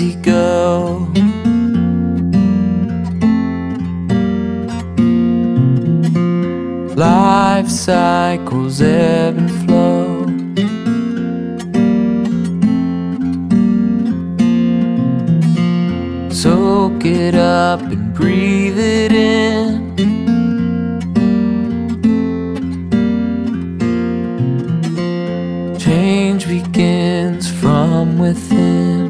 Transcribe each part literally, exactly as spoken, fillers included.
easy go. Life cycles ebb and flow. Soak it up and breathe it in. Change begins from within.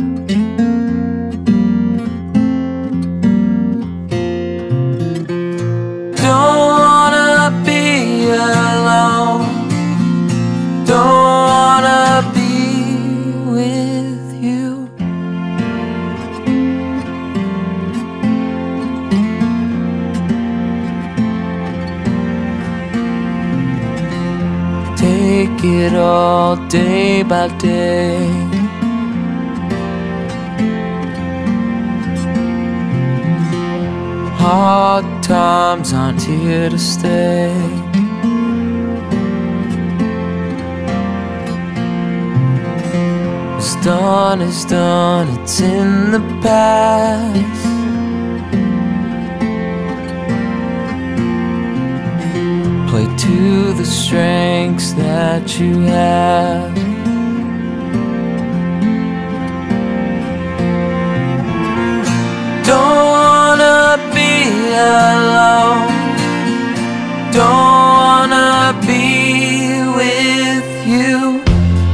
Take it all day by day. Hard times aren't here to stay. It's done, it's done, it's in the past. Play to the strengths that you have. Don't wanna be alone. Don't wanna be with you.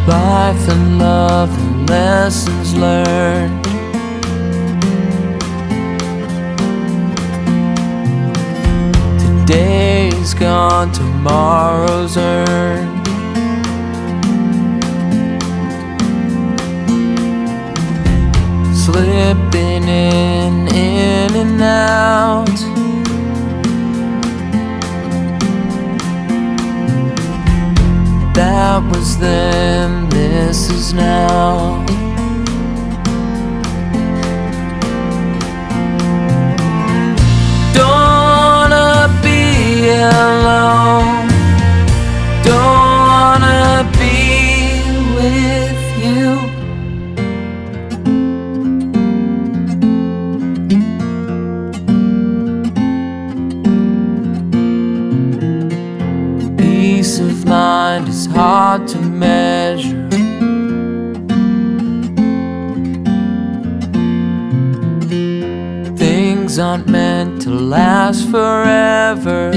Life and love and lessons learned. Today is gone, tomorrow's earned. Slipping in, in and out. That was then, this is now. Alone. Don't wanna be with you. Peace of mind is hard to measure. Things aren't meant to last forever.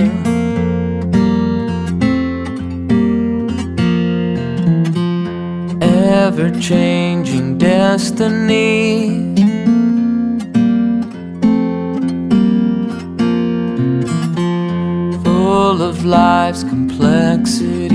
Ever-changing destiny. Full of life's complexity.